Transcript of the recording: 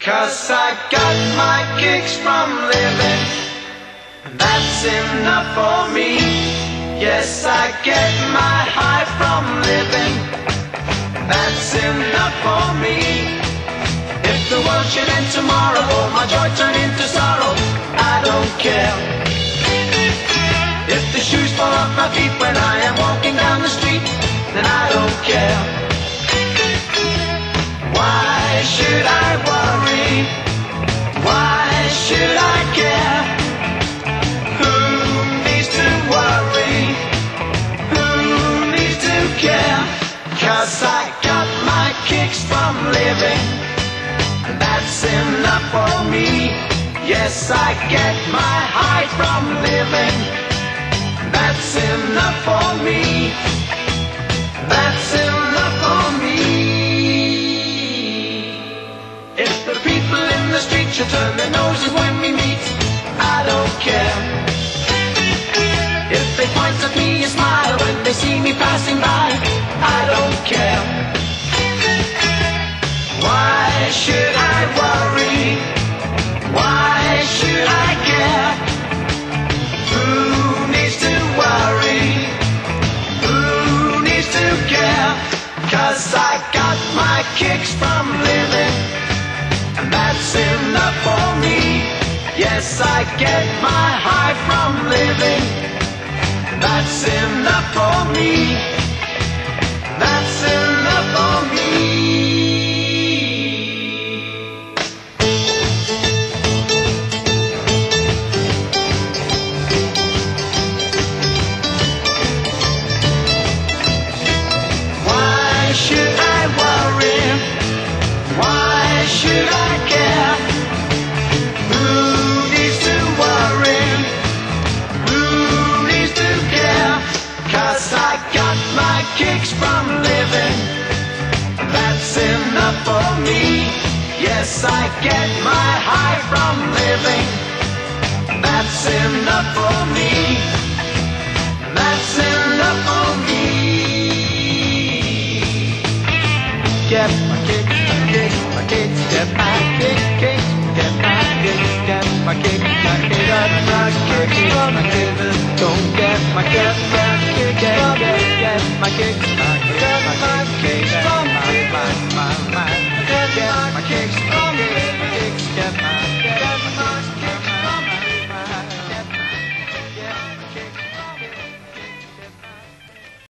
'Cause I got my kicks from living, and that's enough for me. Yes, I get my high from living, and that's enough for me. If the world should end tomorrow, or my joy turn into sorrow, I don't care. If the shoes fall off my feet when I am walking down the street, then I don't care. Why should I worry? Why should I care? Who needs to worry? Who needs to care? 'Cause I got my kicks from living, and that's enough for me. Yes, I get my high from living, and that's enough for me. That's enough for me. If the people in the street should turn their noses when we meet, I don't care. If they point at me and smile when they see me passing by, I don't care. Why should I worry? Why should I care? Who needs to worry? Care, 'cause I got my kicks from living, and that's enough for me. Yes, I get my high from living, and that's enough for me. That's enough for me. Kicks from living, that's enough for me. Yes, I get my high from living, that's enough for me. That's enough for me. Get my kicks, my kicks, my kicks. Get my kick, kicks, get my kicks. Get my kick, my kick. Get my kicks, my kicks. Don't get my kick, my kick. Get my kicks, my kicks. Get my kicks from my, my, my, my. Get my kicks.